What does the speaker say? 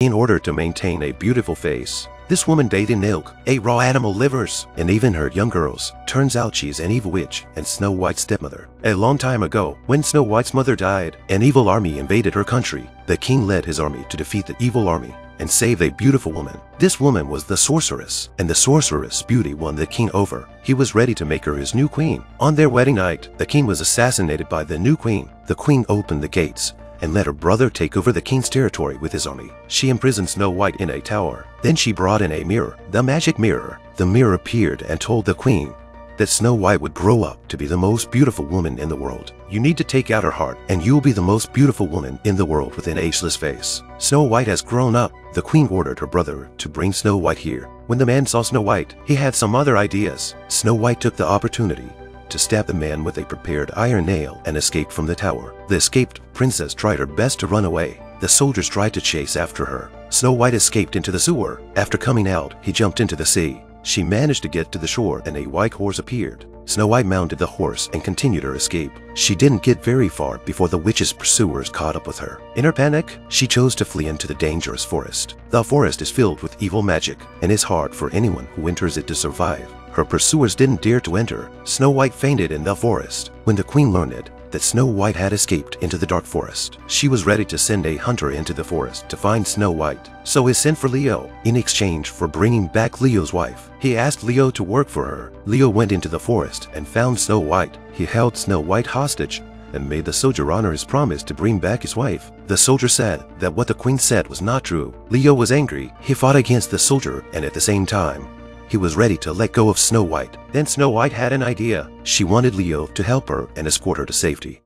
In order to maintain a beautiful face, this woman dated milk, ate raw animal livers, and even her young girls. Turns out she's an evil witch and Snow White's stepmother. A long time ago, when Snow White's mother died, an evil army invaded her country. The king led his army to defeat the evil army and save a beautiful woman. This woman was the sorceress, and the sorceress' beauty won the king over. He was ready to make her his new queen. On their wedding night, the king was assassinated by the new queen. The queen opened the gates and let her brother take over the king's territory with his army. She imprisoned Snow White in a tower. Then she brought in a mirror, the magic mirror. The mirror appeared and told the queen that Snow White would grow up to be the most beautiful woman in the world. You need to take out her heart, and you'll be the most beautiful woman in the world with an ageless face. Snow White has grown up. The queen ordered her brother to bring Snow White here. When the man saw Snow White, he had some other ideas. Snow White took the opportunity to stab the man with a prepared iron nail and escaped from the tower. The escaped princess tried her best to run away. The soldiers tried to chase after her. Snow White escaped into the sewer. After coming out, he jumped into the sea. She managed to get to the shore and a white horse appeared. Snow White mounted the horse and continued her escape. She didn't get very far before the witch's pursuers caught up with her. In her panic, she chose to flee into the dangerous forest. The forest is filled with evil magic, and it's hard for anyone who enters it to survive. Her pursuers didn't dare to enter. Snow White fainted in the forest. When the queen learned that Snow White had escaped into the dark forest, she was ready to send a hunter into the forest to find Snow White. So he sent for Leo. In exchange for bringing back Leo's wife, he asked Leo to work for her. Leo went into the forest and found Snow White. He held Snow White hostage and made the soldier honor his promise to bring back his wife. The soldier said that what the queen said was not true. Leo was angry. He fought against the soldier, and at the same time, he was ready to let go of Snow White. Then Snow White had an idea. She wanted Leo to help her and escort her to safety.